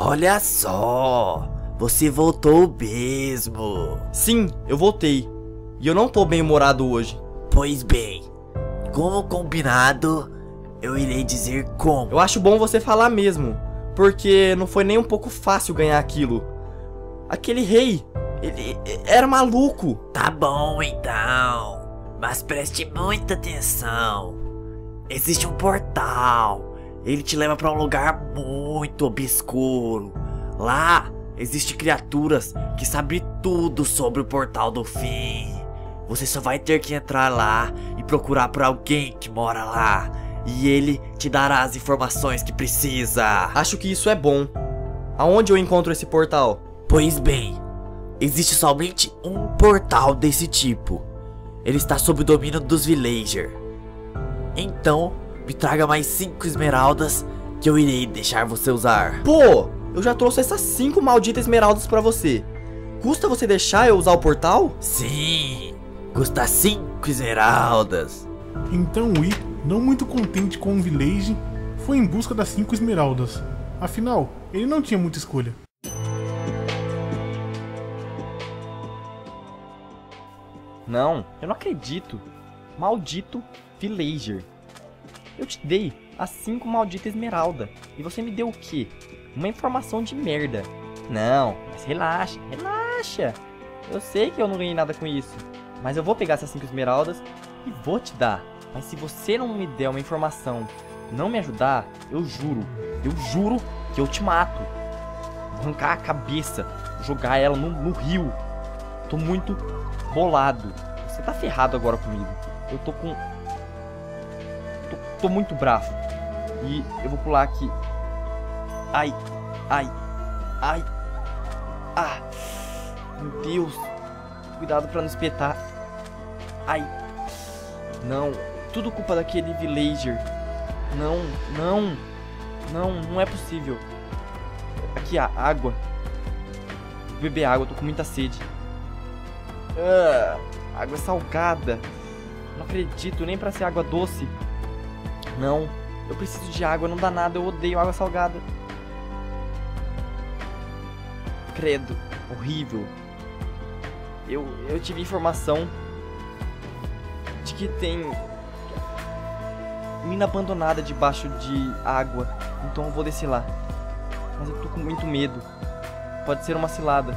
Olha só, você voltou mesmo. Sim, eu voltei. E eu não tô bem humorado hoje. Pois bem, como combinado, eu irei dizer como. Eu acho bom você falar mesmo, porque não foi nem um pouco fácil ganhar aquilo. Aquele rei, ele era maluco. Tá bom então, mas preste muita atenção. Existe um portal, ele te leva pra um lugar muito obscuro. Lá existem criaturas que sabem tudo sobre o portal do fim. Você só vai ter que entrar lá e procurar por alguém que mora lá, e ele te dará as informações que precisa. Acho que isso é bom. Aonde eu encontro esse portal? Pois bem, existe somente um portal desse tipo. Ele está sob o domínio dos villagers. Então, me traga mais 5 esmeraldas que eu irei deixar você usar. Pô, eu já trouxe essas 5 malditas esmeraldas pra você. Custa você deixar eu usar o portal? Sim, custa 5 esmeraldas. Então Wii, não muito contente com o village, foi em busca das 5 esmeraldas. Afinal, ele não tinha muita escolha. Não, eu não acredito. Maldito villager. Eu te dei as 5 malditas esmeraldas e você me deu o quê? Uma informação de merda. Não, mas relaxa, relaxa. Eu sei que eu não ganhei nada com isso, mas eu vou pegar essas 5 esmeraldas e vou te dar. Mas se você não me der uma informação, não me ajudar, eu juro que eu te mato. Vou arrancar a cabeça, jogar ela no rio. Tô muito bolado. Você tá ferrado agora comigo. Eu tô com... Tô muito bravo. E eu vou pular aqui. Ai, ai, ai. Ah, meu Deus. Cuidado pra não espetar. Ai. Não, tudo culpa daquele villager. Não, não. Não, não é possível. Aqui, a água. Vou beber água, tô com muita sede. Água salgada. Não acredito, nem pra ser água doce. Não, eu preciso de água, não dá nada, eu odeio água salgada. Credo, horrível. Eu tive informação de que tem mina abandonada debaixo de água, então eu vou descer lá. Mas eu tô com muito medo. Pode ser uma cilada.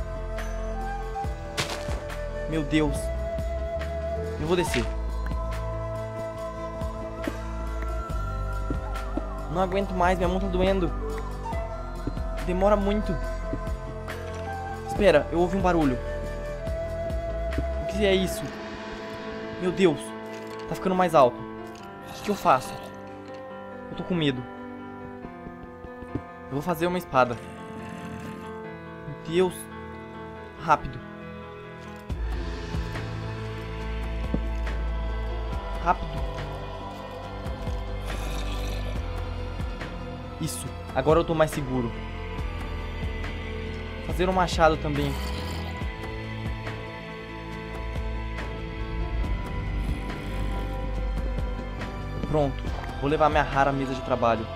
Meu Deus. Eu vou descer. Não aguento mais, minha mão tá doendo. Demora muito. Espera, eu ouvi um barulho. O que é isso? Meu Deus, tá ficando mais alto. O que eu faço? Eu tô com medo. Eu vou fazer uma espada. Meu Deus. Rápido. Rápido. Isso, agora eu tô mais seguro. Fazer um machado também. Pronto, vou levar minha rara mesa de trabalho.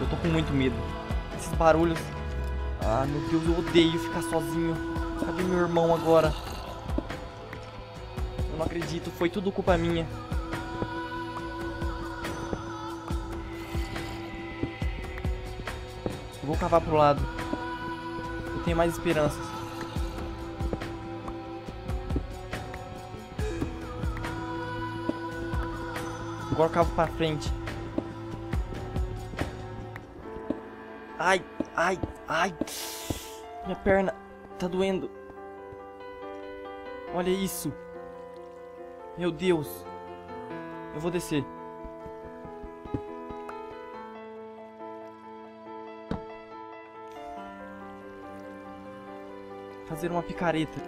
Eu tô com muito medo. Esses barulhos. Ah, meu Deus, eu odeio ficar sozinho. Cadê meu irmão agora? Eu não acredito, foi tudo culpa minha. Vou cavar pro lado. Eu tenho mais esperanças. Agora eu cavo pra frente. Ai, ai, ai. Minha perna tá doendo. Olha isso. Meu Deus. Eu vou descer. Fazer uma picareta.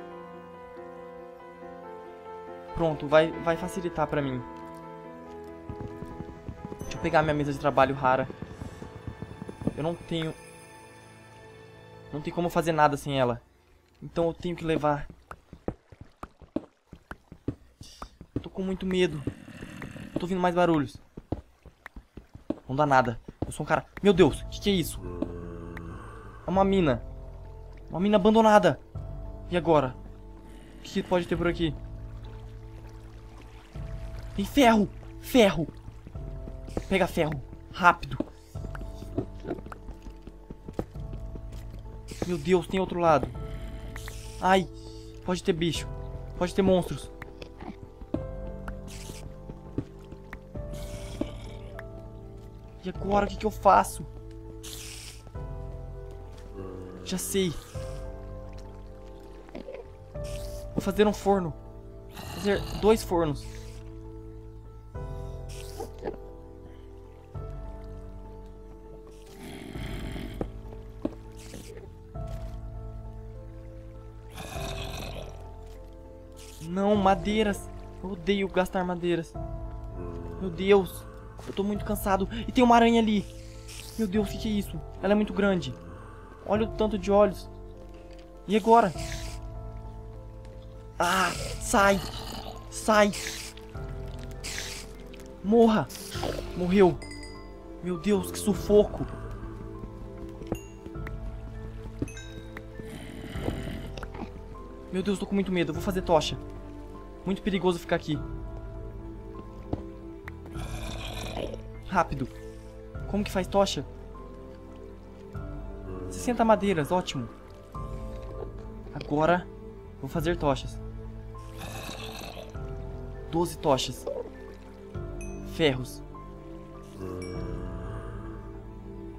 Pronto, vai facilitar pra mim. Deixa eu pegar minha mesa de trabalho rara. Eu não tenho... Não tem como fazer nada sem ela. Então eu tenho que levar. Eu tô com muito medo. Eu tô ouvindo mais barulhos. Não dá nada. Eu Eu sou um cara... Meu Deus, o que é isso? É uma mina. Uma mina abandonada. E agora? O que pode ter por aqui? Tem ferro. Ferro. Pega ferro. Rápido. Meu Deus, tem outro lado. Ai. Pode ter bicho. Pode ter monstros. E agora o que eu faço? Já sei. Vou fazer um forno. Vou fazer 2 fornos. Não, madeiras. Eu odeio gastar madeiras. Meu Deus. Eu tô muito cansado. E tem uma aranha ali. Meu Deus, o que é isso? Ela é muito grande. Olha o tanto de olhos. E agora? Ah, sai. Sai. Morra. Morreu. Meu Deus, que sufoco. Meu Deus, tô com muito medo. Eu vou fazer tocha. Muito perigoso ficar aqui. Rápido. Como que faz tocha? 60 madeiras, ótimo. Agora vou fazer tochas. 12 tochas. Ferros.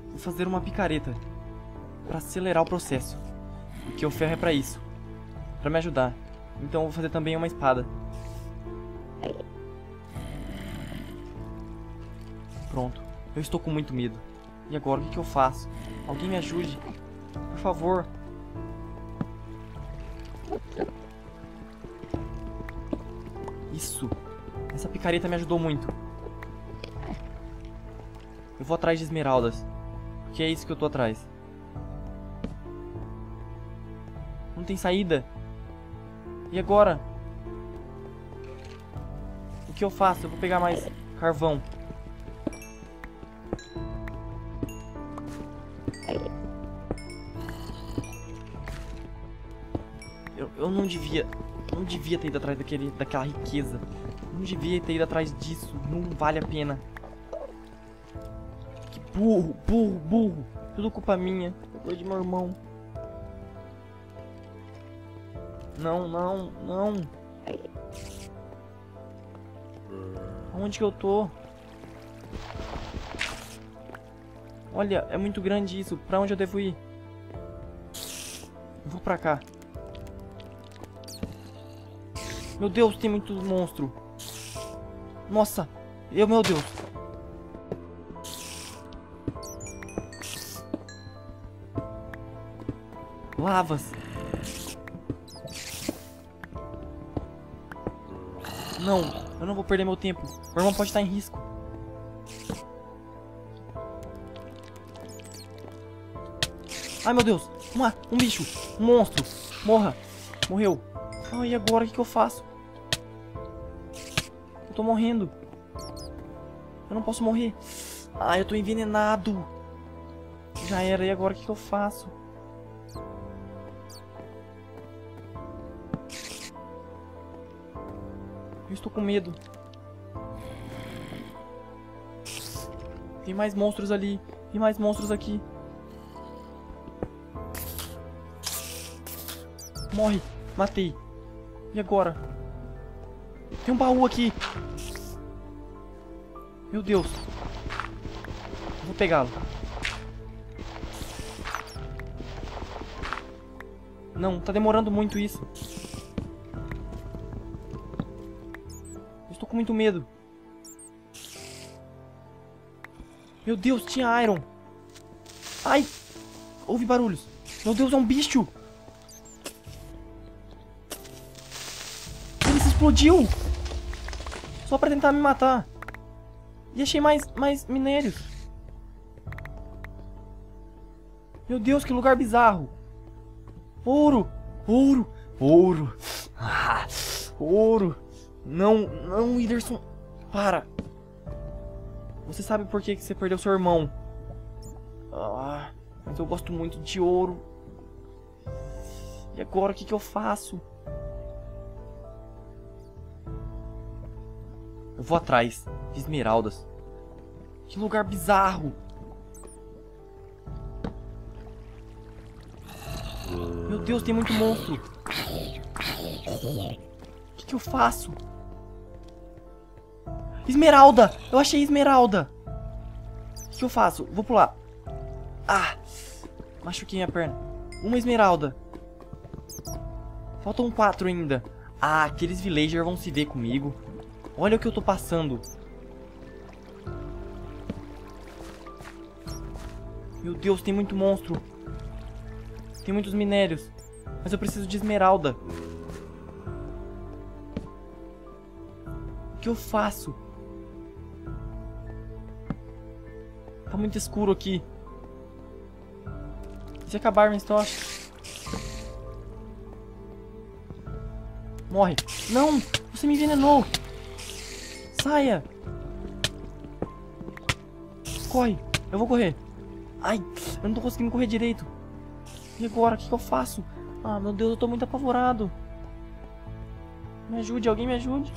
Vou fazer uma picareta para acelerar o processo, porque o ferro é para isso, para me ajudar. Então vou fazer também uma espada. Pronto, eu estou com muito medo. E agora, o que eu faço? Alguém me ajude, por favor. Isso. Essa picareta me ajudou muito. Eu vou atrás de esmeraldas, porque é isso que eu tô atrás. Não tem saída. E agora? O que eu faço? Eu vou pegar mais carvão. Eu não devia ter ido atrás daquela riqueza. Não devia ter ido atrás disso. Não vale a pena. Que burro, burro, burro. Tudo culpa minha. Tudo de meu irmão. Não, não, não. Onde que eu tô? Olha, é muito grande isso. Pra onde eu devo ir? Eu vou pra cá. Meu Deus, tem muito monstro. Nossa, meu Deus. Lavas. Não, eu não vou perder meu tempo. Meu irmão pode estar em risco. Ai, meu Deus. Um bicho, um monstro. Morra, morreu. Ah, e agora o que eu faço? Eu tô morrendo. Eu não posso morrer. Ah, eu tô envenenado. Já era, e agora o que eu faço? Eu estou com medo. Tem mais monstros ali. Tem mais monstros aqui. Morre, matei. E agora? Tem um baú aqui. Meu Deus. Vou pegá-lo. Não, tá demorando muito isso. Eu estou com muito medo. Meu Deus, tinha iron. Ai. Ouvi barulhos. Meu Deus, é um bicho. Explodiu! Só pra tentar me matar. E achei mais minérios. Meu Deus, que lugar bizarro. Ouro! Ouro! Ouro! Ah, ouro! Não, não, Whindersson. Para! Você sabe por que você perdeu seu irmão. Ah, mas eu gosto muito de ouro. E agora o que que eu faço? Eu vou atrás de esmeraldas. Que lugar bizarro. Meu Deus, tem muito monstro. O que que eu faço? Esmeralda! Eu achei esmeralda. O que que eu faço? Vou pular. Ah! Machuquei minha perna. Uma esmeralda. Faltam 4 ainda. Ah, aqueles villagers vão se ver comigo. Olha o que eu tô passando. Meu Deus, tem muito monstro. Tem muitos minérios. Mas eu preciso de esmeralda. O que eu faço? Tá muito escuro aqui. Se acabar minhas tochas. Morre. Não! Você me envenenou! Saia! Corre! Eu vou correr! Ai! Eu não tô conseguindo correr direito! E agora? O que que eu faço? Ah, meu Deus, eu tô muito apavorado! Me ajude! Alguém me ajude!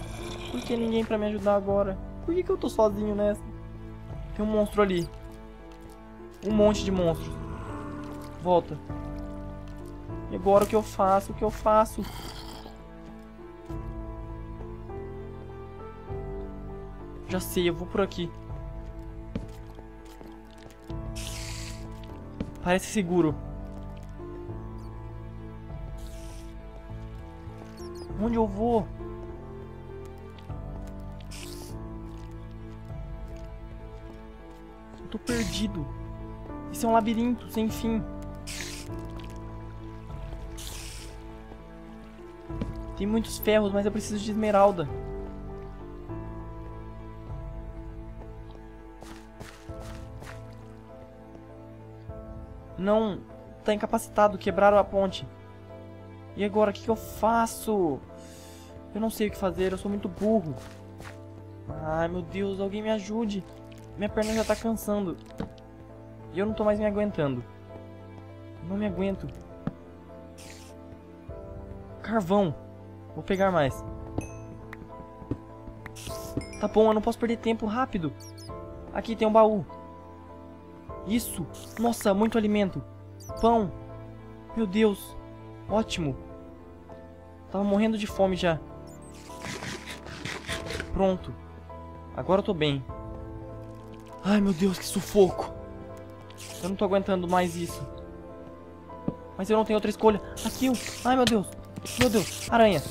Por que ninguém pra me ajudar agora? Por que que eu tô sozinho nessa? Tem um monstro ali! Um monte de monstros! Volta! E agora o que eu faço? O que eu faço? Já sei, eu vou por aqui. Parece seguro. Onde eu vou? Eu tô perdido. Isso é um labirinto sem fim. Tem muitos ferros, mas eu preciso de esmeralda. Não, tá incapacitado, quebraram a ponte. E agora, o que que eu faço? Eu não sei o que fazer, eu sou muito burro. Ai, meu Deus, alguém me ajude. Minha perna já tá cansando. E eu não tô mais me aguentando. Não me aguento. Carvão. Vou pegar mais. Tá bom, eu não posso perder tempo, rápido. Aqui tem um baú. Isso! Nossa, muito alimento! Pão! Meu Deus! Ótimo! Tava morrendo de fome já. Pronto. Agora eu tô bem. Ai, meu Deus, que sufoco! Eu não tô aguentando mais isso. Mas eu não tenho outra escolha. Aqui! Ai, meu Deus! Meu Deus! Aranha!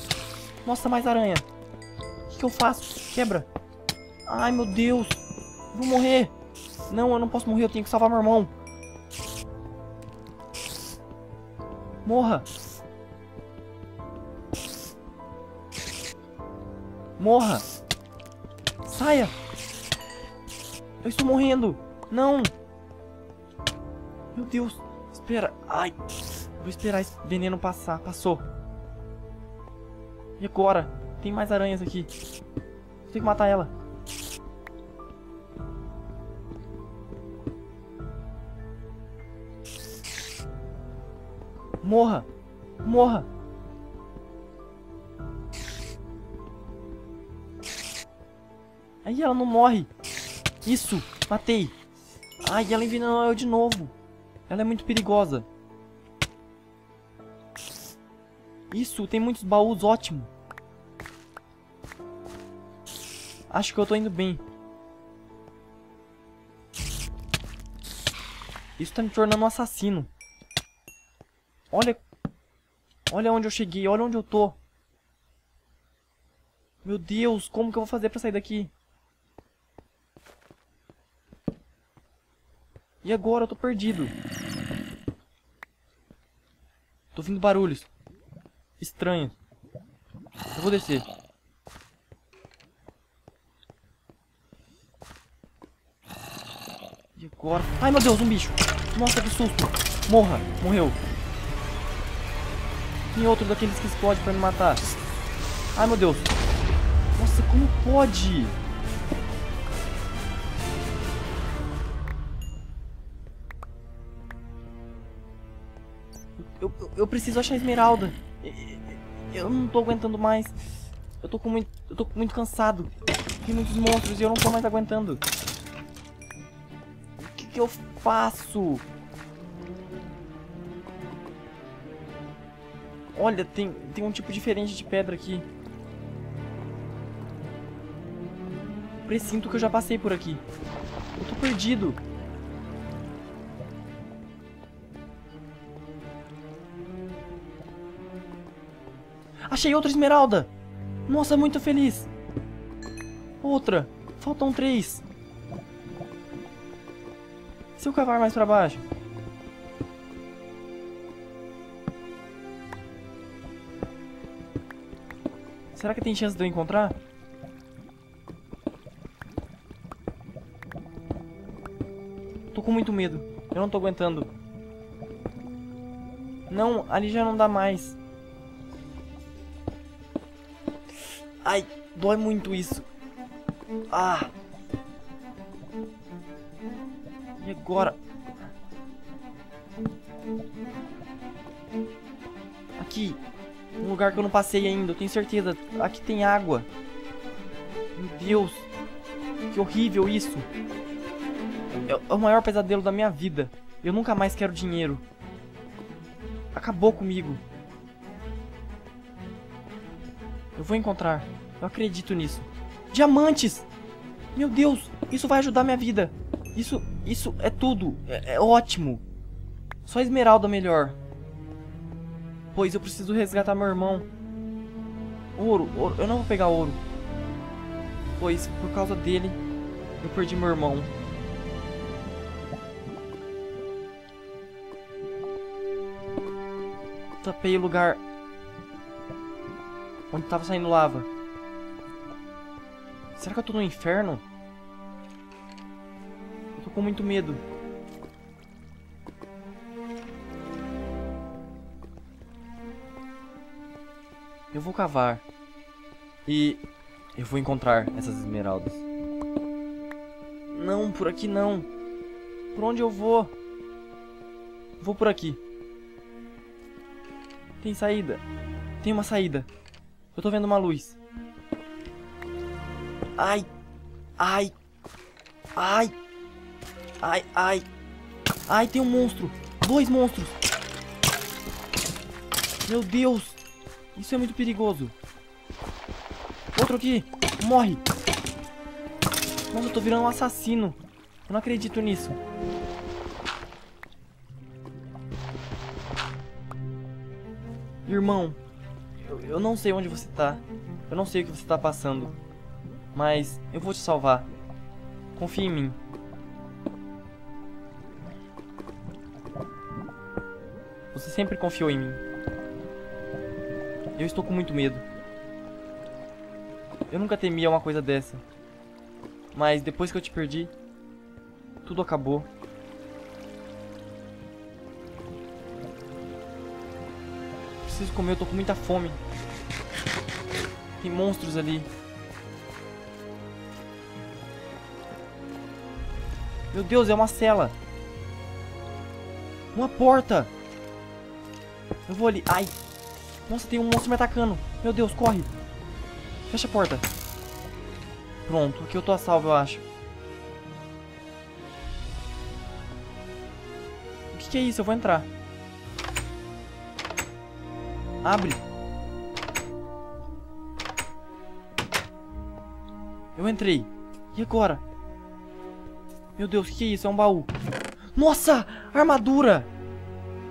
Nossa, mais aranha! O que que eu faço? Quebra! Ai, meu Deus! Eu vou morrer! Não, eu não posso morrer, eu tenho que salvar meu irmão. Morra. Morra. Saia. Eu estou morrendo. Não. Meu Deus. Espera. Ai. Vou esperar esse veneno passar. Passou. E agora? Tem mais aranhas aqui. Vou ter que matar ela. Morra! Morra! Aí ela não morre! Isso! Matei! Ai, ela envenenou eu de novo! Ela é muito perigosa! Isso! Tem muitos baús! Ótimo! Acho que eu tô indo bem. Isso tá me tornando um assassino. Olha, olha onde eu cheguei, olha onde eu tô. Meu Deus, como que eu vou fazer pra sair daqui? E agora eu tô perdido. Tô ouvindo barulhos estranhos. Eu vou descer. E agora... Ai, meu Deus, um bicho. Nossa, que susto. Morra, morreu. Tem outro daqueles que explode pra me matar. Ai, meu Deus. Nossa, como pode? Eu preciso achar a esmeralda. Eu não tô aguentando mais. Eu tô muito cansado. Tem muitos monstros e eu não tô mais aguentando. O que eu faço? Olha, tem um tipo diferente de pedra aqui. Presinto que eu já passei por aqui. Eu tô perdido. Achei outra esmeralda. Nossa, muito feliz. Outra. Faltam 3. Se eu cavar mais pra baixo. Será que tem chance de eu encontrar? Tô com muito medo. Eu não tô aguentando. Não, ali já não dá mais. Ai, dói muito isso. Ah! E agora? Aqui. Um lugar que eu não passei ainda, eu tenho certeza. Aqui tem água. Meu Deus. Que horrível isso. É o maior pesadelo da minha vida. Eu nunca mais quero dinheiro. Acabou comigo. Eu vou encontrar. Eu acredito nisso. Diamantes! Meu Deus! Isso vai ajudar minha vida. Isso é tudo. É ótimo. Só esmeralda melhor. Pois eu preciso resgatar meu irmão. Ouro, ouro. Eu não vou pegar ouro. Pois por causa dele, eu perdi meu irmão. Tapei o lugar onde tava saindo lava. Será que eu tô no inferno? Eu tô com muito medo. Eu vou cavar. E eu vou encontrar essas esmeraldas. Não, por aqui não. Por onde eu vou? Vou por aqui. Tem saída. Tem uma saída. Eu tô vendo uma luz. Ai. Ai. Ai. Ai, ai. Ai, tem um monstro. 2 monstros. Meu Deus. Isso é muito perigoso. Outro aqui. Morre. Nossa, eu tô virando um assassino. Eu não acredito nisso. Irmão. Eu não sei onde você tá. Eu não sei o que você tá passando. Mas eu vou te salvar. Confia em mim. Você sempre confiou em mim. Eu estou com muito medo. Eu nunca temia uma coisa dessa. Mas depois que eu te perdi, tudo acabou. Preciso comer, eu tô com muita fome. Tem monstros ali. Meu Deus, é uma cela. Uma porta. Eu vou ali. Ai. Nossa, tem um monstro me atacando. Meu Deus, corre. Fecha a porta. Pronto, aqui eu tô a salvo, eu acho. O que é isso? Eu vou entrar. Abre. Eu entrei. E agora? Meu Deus, o que é isso? É um baú. Nossa! Armadura!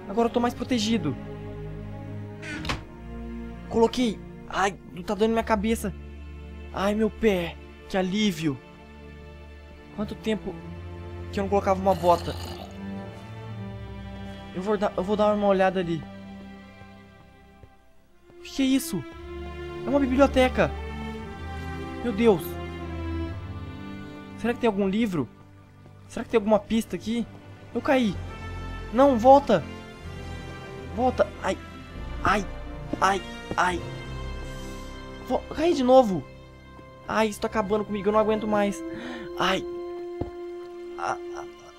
Agora eu tô mais protegido. Coloquei. Ai, não tá doendo minha cabeça. Ai, meu pé. Que alívio. Quanto tempo que eu não colocava uma bota. Eu vou dar uma olhada ali. O que é isso? É uma biblioteca. Meu Deus. Será que tem algum livro? Será que tem alguma pista aqui? Eu caí. Não, volta. Volta. Ai. Ai. Ai. Ai. Caí de novo. Ai, isso tá acabando comigo. Eu não aguento mais. Ai.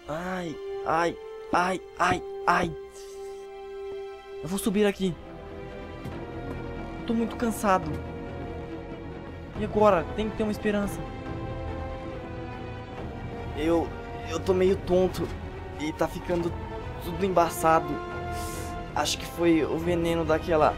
Ai. Ai. Ai. Ai. Ai. Eu vou subir aqui. Eu tô muito cansado. E agora? Tem que ter uma esperança. Eu tô meio tonto. E tá ficando tudo embaçado. Acho que foi o veneno daquela...